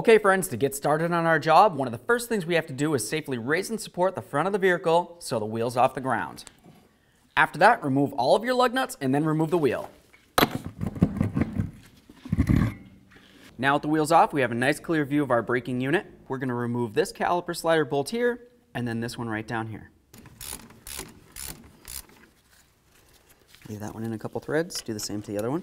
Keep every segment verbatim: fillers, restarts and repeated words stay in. Okay friends, to get started on our job, one of the first things we have to do is safely raise and support the front of the vehicle so the wheel's off the ground. After that, remove all of your lug nuts and then remove the wheel. Now with the wheels off, we have a nice clear view of our braking unit. We're going to remove this caliper slider bolt here and then this one right down here. Leave that one in a couple threads, do the same to the other one.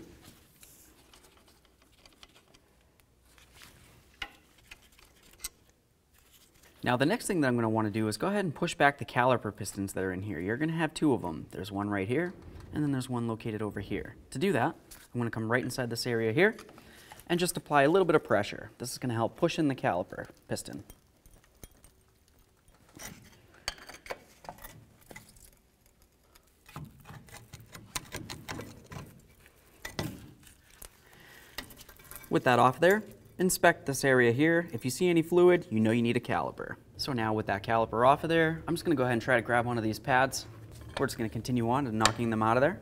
Now the next thing that I'm going to want to do is go ahead and push back the caliper pistons that are in here. You're going to have two of them. There's one right here, and then there's one located over here. To do that, I'm going to come right inside this area here and just apply a little bit of pressure. This is going to help push in the caliper piston. With that off there, inspect this area here. If you see any fluid, you know you need a caliper. So now with that caliper off of there, I'm just gonna go ahead and try to grab one of these pads. We're just gonna continue on to knocking them out of there.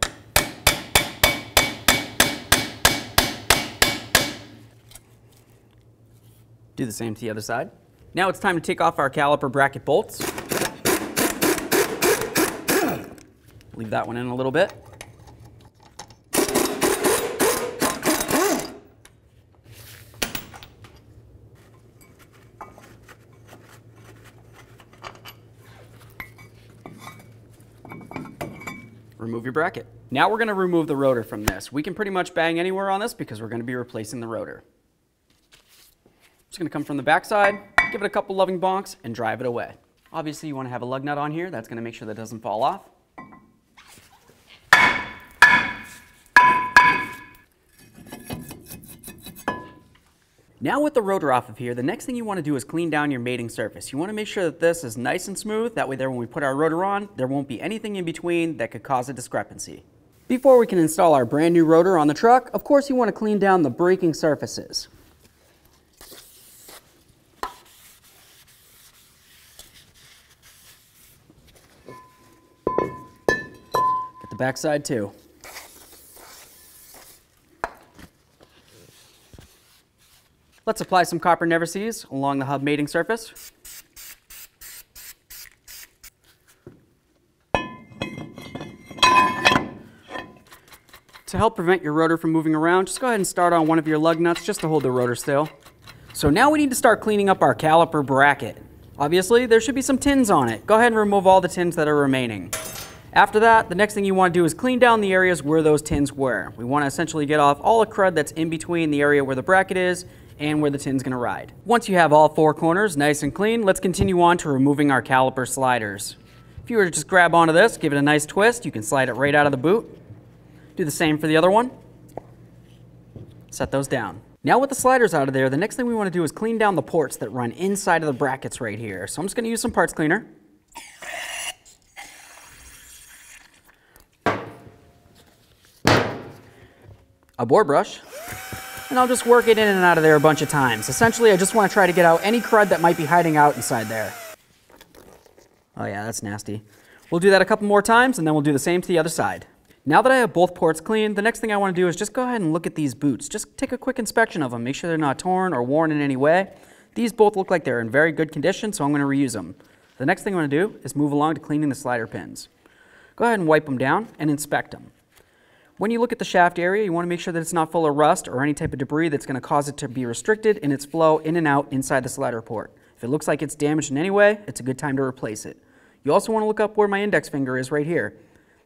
Do the same to the other side. Now it's time to take off our caliper bracket bolts. Leave that one in a little bit. Remove your bracket. Now we're going to remove the rotor from this. We can pretty much bang anywhere on this because we're going to be replacing the rotor. It's going to come from the back side, give it a couple loving bonks, and drive it away. Obviously you want to have a lug nut on here. That's going to make sure that it doesn't fall off. Now with the rotor off of here, the next thing you want to do is clean down your mating surface. You want to make sure that this is nice and smooth. That way there when we put our rotor on, there won't be anything in between that could cause a discrepancy. Before we can install our brand new rotor on the truck, of course you want to clean down the braking surfaces. Get the back side too. Let's apply some copper never-seize along the hub mating surface. To help prevent your rotor from moving around, just go ahead and start on one of your lug nuts just to hold the rotor still. So now we need to start cleaning up our caliper bracket. Obviously, there should be some tins on it. Go ahead and remove all the tins that are remaining. After that, the next thing you want to do is clean down the areas where those tins were. We want to essentially get off all the crud that's in between the area where the bracket is and where the tin's going to ride. Once you have all four corners nice and clean, let's continue on to removing our caliper sliders. If you were to just grab onto this, give it a nice twist, you can slide it right out of the boot. Do the same for the other one. Set those down. Now with the sliders out of there, the next thing we want to do is clean down the ports that run inside of the brackets right here. So I'm just going to use some parts cleaner. A board brush, and I'll just work it in and out of there a bunch of times. Essentially, I just want to try to get out any crud that might be hiding out inside there. Oh yeah, that's nasty. We'll do that a couple more times, and then we'll do the same to the other side. Now that I have both ports clean, the next thing I want to do is just go ahead and look at these boots. Just take a quick inspection of them, make sure they're not torn or worn in any way. These both look like they're in very good condition, so I'm going to reuse them. The next thing I'm going to do is move along to cleaning the slider pins. Go ahead and wipe them down and inspect them. When you look at the shaft area, you want to make sure that it's not full of rust or any type of debris that's going to cause it to be restricted in its flow in and out inside the slider port. If it looks like it's damaged in any way, it's a good time to replace it. You also want to look up where my index finger is right here.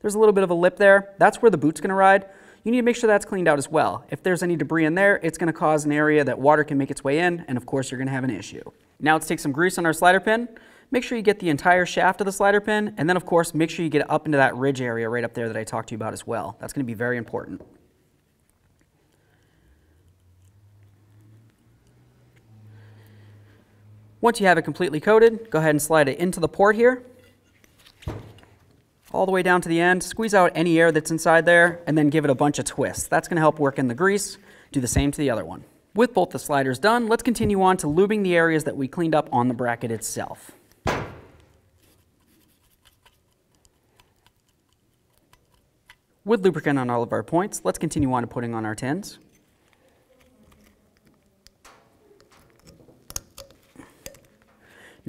There's a little bit of a lip there. That's where the boot's going to ride. You need to make sure that's cleaned out as well. If there's any debris in there, it's going to cause an area that water can make its way in, and of course you're going to have an issue. Now let's take some grease on our slider pin. Make sure you get the entire shaft of the slider pin, and then of course make sure you get up into that ridge area right up there that I talked to you about as well. That's going to be very important. Once you have it completely coated, go ahead and slide it into the port here, all the way down to the end. Squeeze out any air that's inside there, and then give it a bunch of twists. That's going to help work in the grease. Do the same to the other one. With both the sliders done, let's continue on to lubing the areas that we cleaned up on the bracket itself. With lubricant on all of our points, let's continue on to putting on our tins.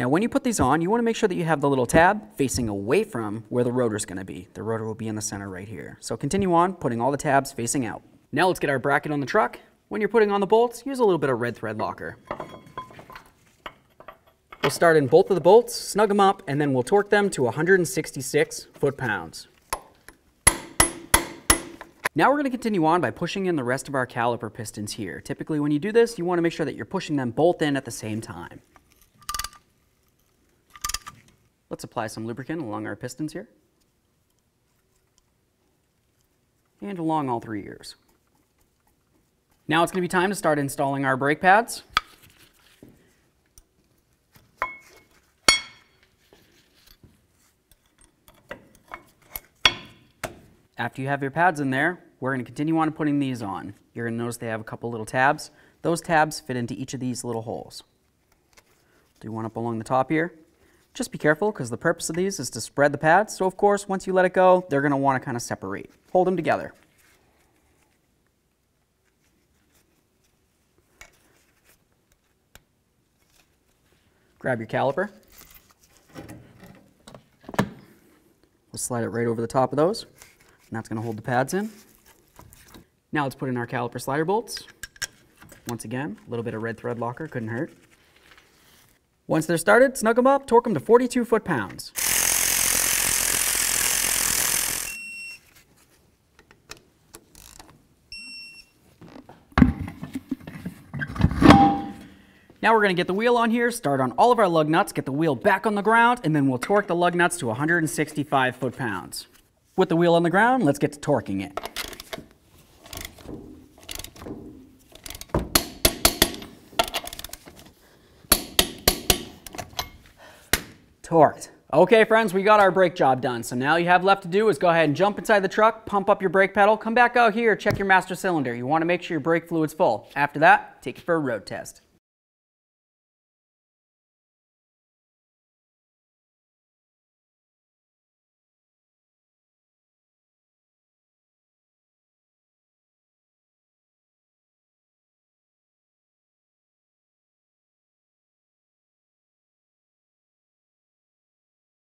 Now when you put these on, you want to make sure that you have the little tab facing away from where the rotor is going to be. The rotor will be in the center right here. So continue on putting all the tabs facing out. Now let's get our bracket on the truck. When you're putting on the bolts, use a little bit of red thread locker. We'll start in both of the bolts, snug them up, and then we'll torque them to one hundred sixty-six foot-pounds. Now we're going to continue on by pushing in the rest of our caliper pistons here. Typically when you do this, you want to make sure that you're pushing them both in at the same time. Let's apply some lubricant along our pistons here. And along all three ears. Now it's going to be time to start installing our brake pads. After you have your pads in there, we're going to continue on putting these on. You're going to notice they have a couple little tabs. Those tabs fit into each of these little holes. Do one up along the top here. Just be careful because the purpose of these is to spread the pads. So of course, once you let it go, they're going to want to kind of separate. Hold them together. Grab your caliper. We'll slide it right over the top of those. And that's going to hold the pads in. Now let's put in our caliper slider bolts. Once again, a little bit of red thread locker, couldn't hurt. Once they're started, snug them up, torque them to forty-two foot-pounds. Now we're going to get the wheel on here, start on all of our lug nuts, get the wheel back on the ground, and then we'll torque the lug nuts to one hundred sixty-five foot-pounds. With the wheel on the ground, let's get to torquing it. Torqued. Okay friends, we got our brake job done. So now all you have left to do is go ahead and jump inside the truck, pump up your brake pedal, come back out here, check your master cylinder. You want to make sure your brake fluid's full. After that, take it for a road test.